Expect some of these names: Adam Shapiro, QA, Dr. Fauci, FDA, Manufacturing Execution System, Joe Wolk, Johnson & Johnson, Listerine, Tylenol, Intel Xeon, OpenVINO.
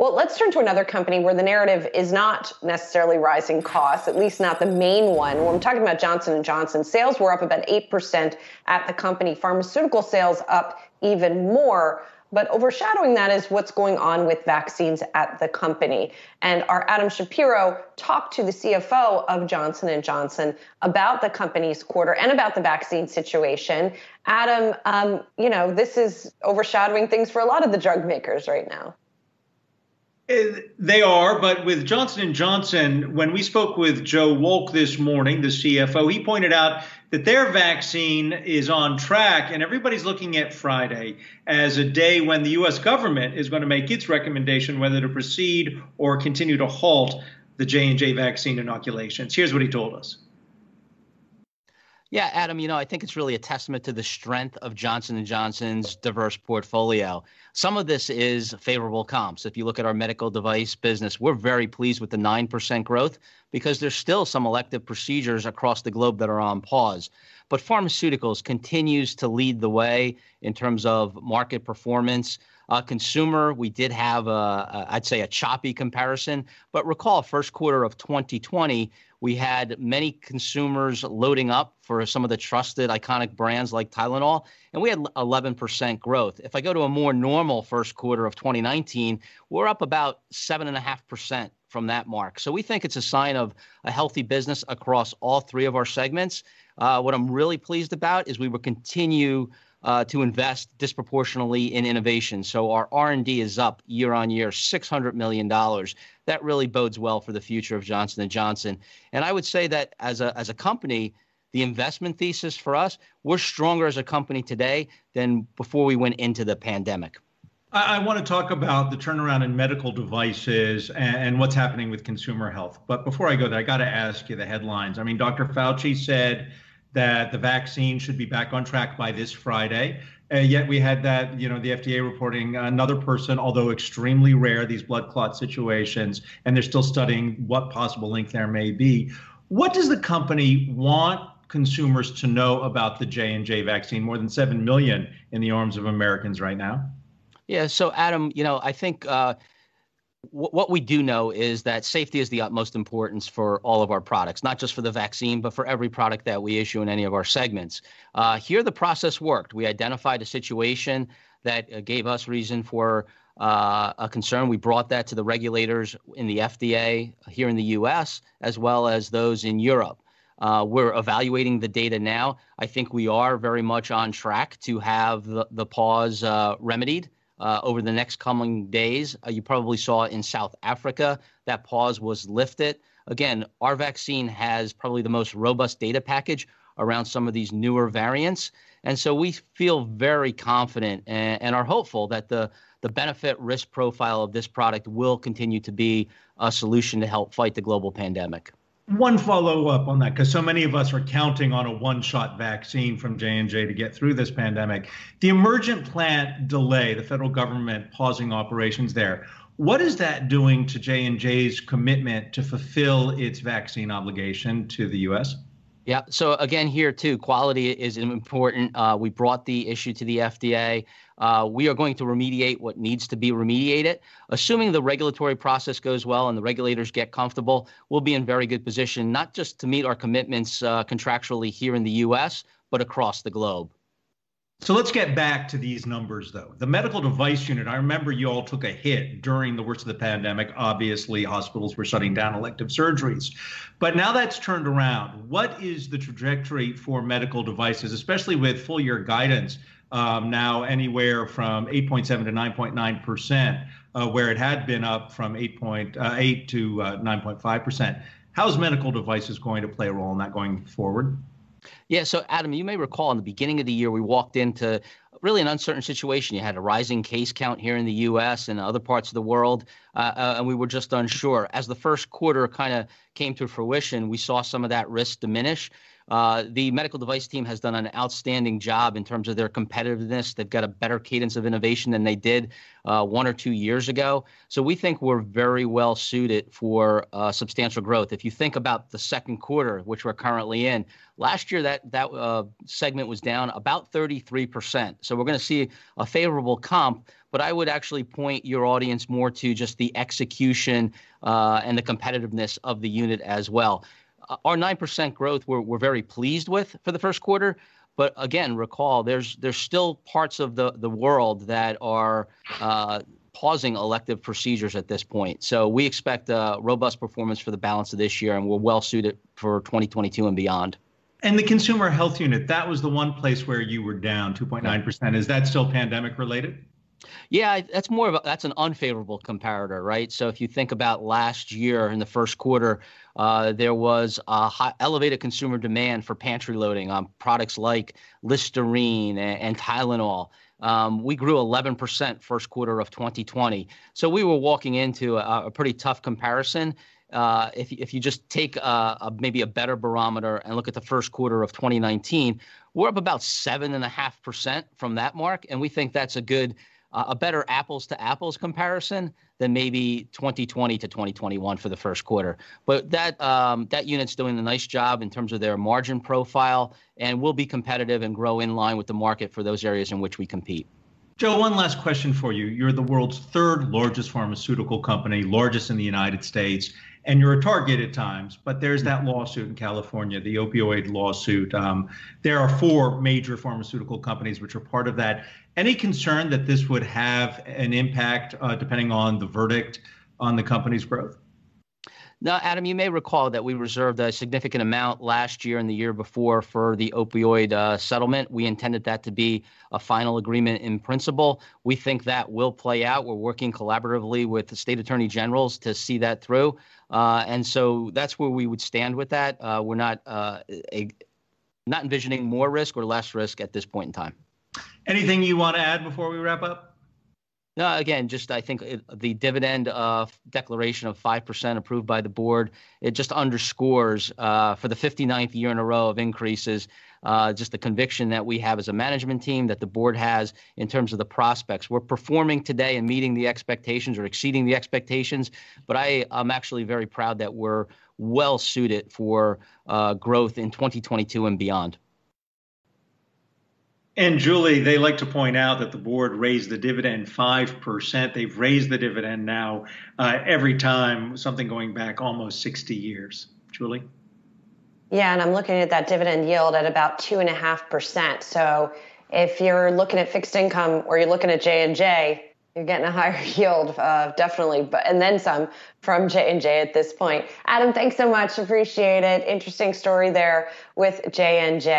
Well, let's turn to another company where the narrative is not necessarily rising costs, at least not the main one. When we're talking about Johnson & Johnson, sales were up about 8% at the company. Pharmaceutical sales up even more. But overshadowing that is what's going on with vaccines at the company. And our Adam Shapiro talked to the CFO of Johnson & Johnson about the company's quarter and about the vaccine situation. Adam, this is overshadowing things for a lot of the drug makers right now. They are, but with Johnson & Johnson, when we spoke with Joe Wolk this morning, the CFO, he pointed out that their vaccine is on track, and everybody's looking at Friday as a day when the U.S. government is going to make its recommendation whether to proceed or continue to halt the J&J vaccine inoculations. Here's what he told us. Yeah, Adam, I think it's really a testament to the strength of Johnson & Johnson's diverse portfolio. Some of this is favorable comps. If you look at our medical device business, we're very pleased with the 9% growth because there's still some elective procedures across the globe that are on pause. But pharmaceuticals continues to lead the way in terms of market performance. Consumer, we did have, a choppy comparison. But recall, first quarter of 2020, we had many consumers loading up for some of the trusted iconic brands like Tylenol, and we had 11% growth. If I go to a more normal first quarter of 2019, we're up about 7.5% from that mark. So we think it's a sign of a healthy business across all three of our segments. What I'm really pleased about is we will continue to invest disproportionately in innovation. So our R&D is up year on year, $600 million. That really bodes well for the future of Johnson & Johnson. And I would say that as a company, the investment thesis for us, we're stronger as a company today than before we went into the pandemic. I want to talk about the turnaround in medical devices and what's happening with consumer health. But before I go there, I got to ask you the headlines. I mean, Dr. Fauci said that the vaccine should be back on track by this Friday. Yet we had that, the FDA reporting another person, although extremely rare, these blood clot situations, and they're still studying what possible link there may be. What does the company want consumers to know about the J&J vaccine? More than 7 million in the arms of Americans right now. Yeah. So, Adam, I think what we do know is that safety is the utmost importance for all of our products, not just for the vaccine, but for every product that we issue in any of our segments. Here, the process worked. We identified a situation that gave us reason for a concern. We brought that to the regulators in the FDA here in the U.S., as well as those in Europe. We're evaluating the data now. I think we are very much on track to have the pause remedied. Over the next coming days, you probably saw in South Africa that pause was lifted. Again, our vaccine has probably the most robust data package around some of these newer variants. And so we feel very confident and are hopeful that the benefit risk profile of this product will continue to be a solution to help fight the global pandemic. One follow-up on that, because so many of us are counting on a one-shot vaccine from J&J to get through this pandemic. The emergent plant delay, the federal government pausing operations there, what is that doing to J&J's commitment to fulfill its vaccine obligation to the U.S.? Yeah. So again, here, too, quality is important. We brought the issue to the FDA. We are going to remediate what needs to be remediated. Assuming the regulatory process goes well and the regulators get comfortable, we'll be in very good position, not just to meet our commitments contractually here in the U.S., but across the globe. So let's get back to these numbers, though. The medical device unit, I remember you all took a hit during the worst of the pandemic. Obviously, hospitals were shutting down elective surgeries. But now that's turned around. What is the trajectory for medical devices, especially with full year guidance now anywhere from 8.7 to 9.9%, where it had been up from 8.8 to 9.5%? How's medical devices going to play a role in that going forward? Yeah. So, Adam, you may recall in the beginning of the year, we walked into really an uncertain situation. You had a rising case count here in the U.S. and other parts of the world, and we were just unsure. As the first quarter kind of came to fruition, we saw some of that risk diminish. The medical device team has done an outstanding job in terms of their competitiveness. They've got a better cadence of innovation than they did 1 or 2 years ago. So we think we're very well suited for substantial growth. If you think about the second quarter, which we're currently in, last year that segment was down about 33%. So we're going to see a favorable comp, but I would actually point your audience more to just the execution and the competitiveness of the unit as well. Our 9% growth we're very pleased with for the first quarter. But again, recall, there's still parts of the world that are pausing elective procedures at this point. So we expect a robust performance for the balance of this year, and we're well suited for 2022 and beyond. And the consumer health unit, that was the one place where you were down 2.9%. Is that still pandemic related? Yeah, that's an unfavorable comparator, right? So if you think about last year in the first quarter, there was a elevated consumer demand for pantry loading on products like Listerine and Tylenol. We grew 11% first quarter of 2020. So we were walking into a pretty tough comparison. If you just take maybe a better barometer and look at the first quarter of 2019, we're up about 7.5% from that mark. And we think that's a better apples to apples comparison than maybe 2020 to 2021 for the first quarter. But that unit's doing a nice job in terms of their margin profile, and will be competitive and grow in line with the market for those areas in which we compete. Joe, one last question for you. You're the world's third largest pharmaceutical company, largest in the United States, and you're a target at times, but there's that lawsuit in California, the opioid lawsuit. There are four major pharmaceutical companies which are part of that. Any concern that this would have an impact, depending on the verdict, on the company's growth? Now, Adam, you may recall that we reserved a significant amount last year and the year before for the opioid settlement. We intended that to be a final agreement in principle. We think that will play out. We're working collaboratively with the state attorney generals to see that through. And so that's where we would stand with that. We're not envisioning more risk or less risk at this point in time. Anything you want to add before we wrap up? No, again, just I think the dividend declaration of 5% approved by the board, it just underscores for the 59th year in a row of increases, just the conviction that we have as a management team, that the board has in terms of the prospects. We're performing today and meeting the expectations or exceeding the expectations, but I'm actually very proud that we're well suited for growth in 2022 and beyond. And Julie, they like to point out that the board raised the dividend 5%. They've raised the dividend now every time, something going back almost 60 years. Julie? Yeah, and I'm looking at that dividend yield at about 2.5%. So if you're looking at fixed income or you're looking at J&J, you're getting a higher yield, definitely, but and then some from J&J at this point. Adam, thanks so much. Appreciate it. Interesting story there with J&J.